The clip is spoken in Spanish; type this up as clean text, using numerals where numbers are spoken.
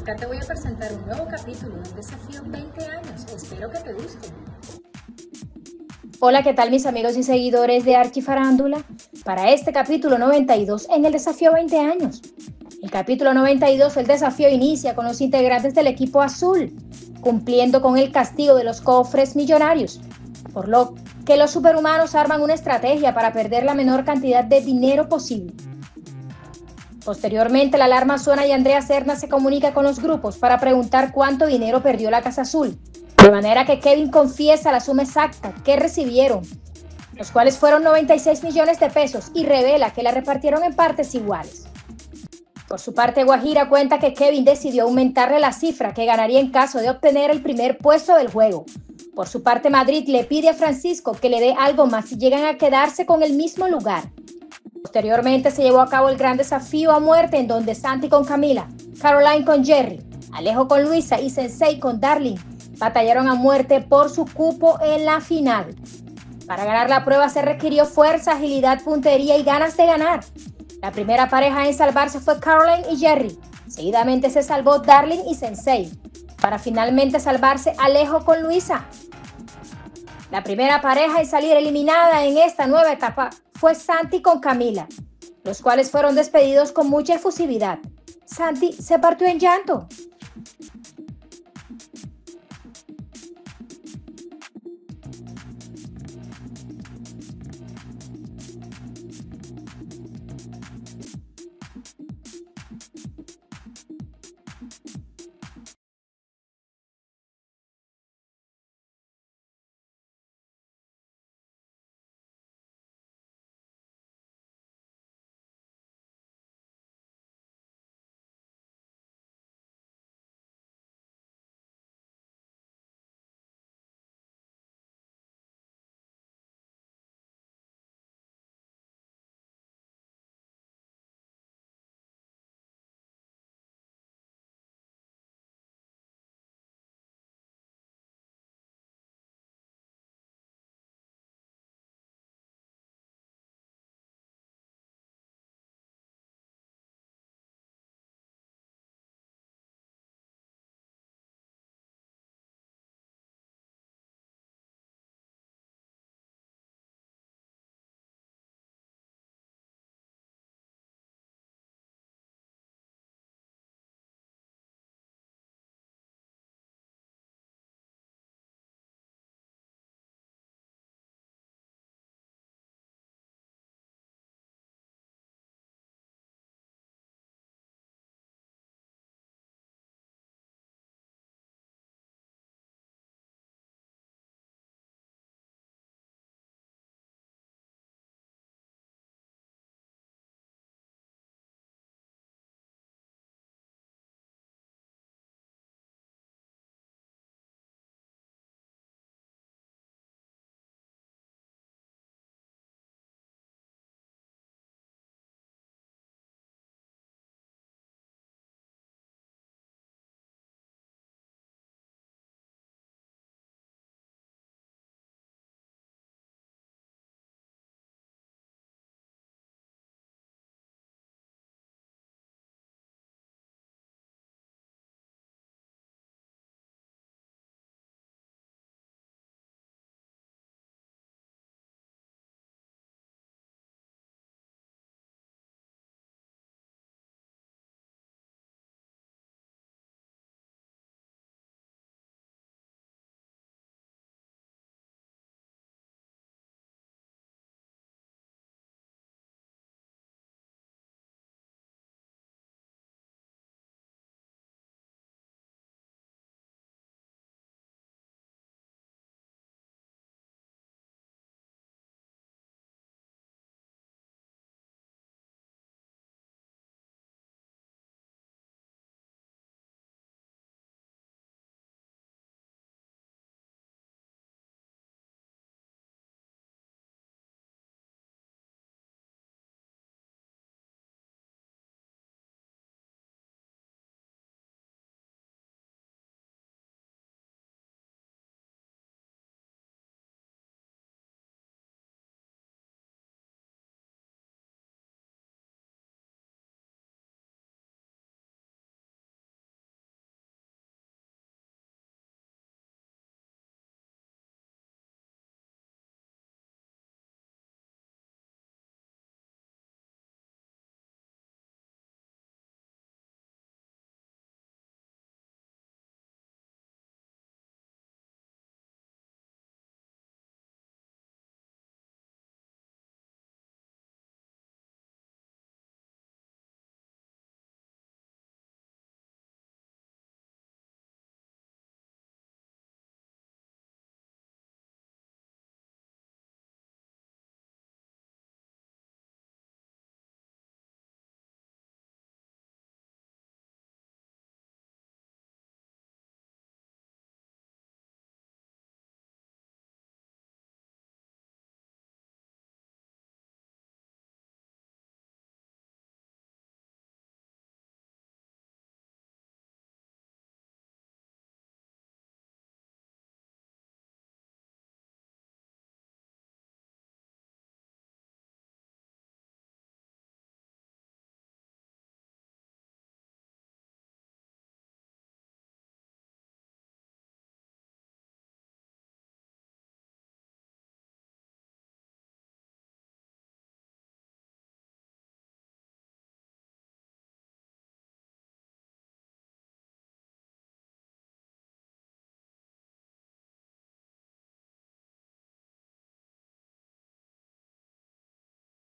Acá te voy a presentar un nuevo capítulo, un desafío 20 años. Espero que te guste. Hola, ¿qué tal mis amigos y seguidores de Archifarándula? Para este capítulo 92 en el desafío 20 años. El capítulo 92, el desafío inicia con los integrantes del equipo azul, cumpliendo con el castigo de los cofres millonarios, por lo que los superhumanos arman una estrategia para perder la menor cantidad de dinero posible. Posteriormente, la alarma suena y Andrea Serna se comunica con los grupos para preguntar cuánto dinero perdió la Casa Azul, de manera que Kevin confiesa la suma exacta que recibieron, los cuales fueron 96 millones de pesos, y revela que la repartieron en partes iguales. Por su parte, Guajira cuenta que Kevin decidió aumentarle la cifra que ganaría en caso de obtener el primer puesto del juego. Por su parte, Madrid le pide a Francisco que le dé algo más si llegan a quedarse con el mismo lugar. Posteriormente se llevó a cabo el gran desafío a muerte, en donde Santi con Camila, Caroline con Jerry, Alejo con Luisa y Sensei con Darling batallaron a muerte por su cupo en la final. Para ganar la prueba se requirió fuerza, agilidad, puntería y ganas de ganar. La primera pareja en salvarse fue Caroline y Jerry. Seguidamente se salvó Darling y Sensei, para finalmente salvarse Alejo con Luisa. La primera pareja en salir eliminada en esta nueva etapa fue Santi con Camila, los cuales fueron despedidos con mucha efusividad. Santi se partió en llanto.